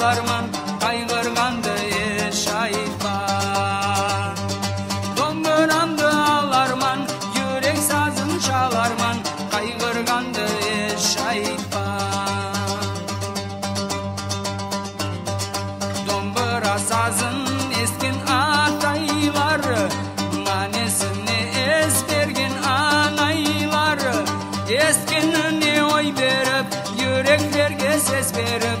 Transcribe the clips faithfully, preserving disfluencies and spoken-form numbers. Alarman kaygırgandı eşayban, dondurandı alarman, yürek sazın çalarman, kaygırgandı eşayban. Dombıra sazın eskin atayları, manesini ezbergen anayları, eskinini oy verip, yüreklerge ses verip,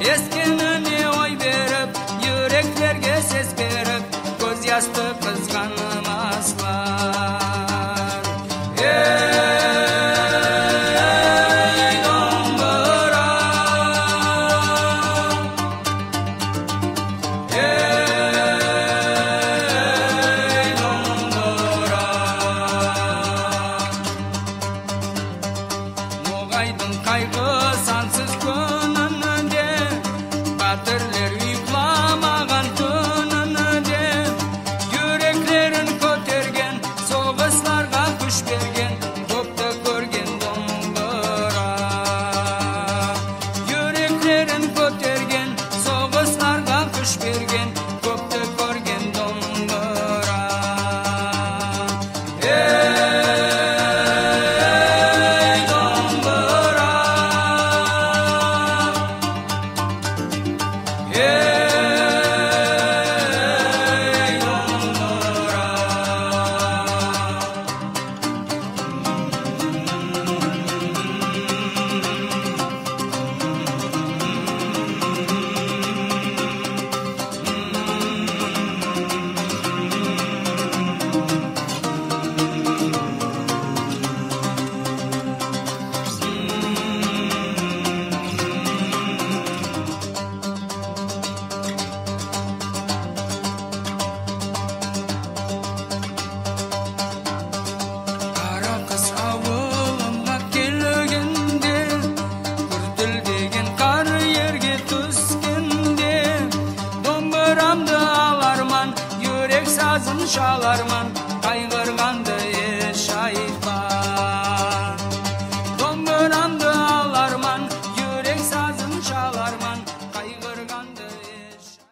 Eskinini oy verip, yüreklerge ses verip, göz yastı kızganmazlar. Ey dombıra, ey dombıra. Nogaydın kaygı sansız gününde, batırlar uyuklamagan tününde, yüreklerin kötergen, soğuslarga güç bergen, topta görgen dombıra. Yüreklerin kötergen, soğuslarga güç bergen, topta görgen dombıra. Ey dombıra, ey dombıra. Çalarman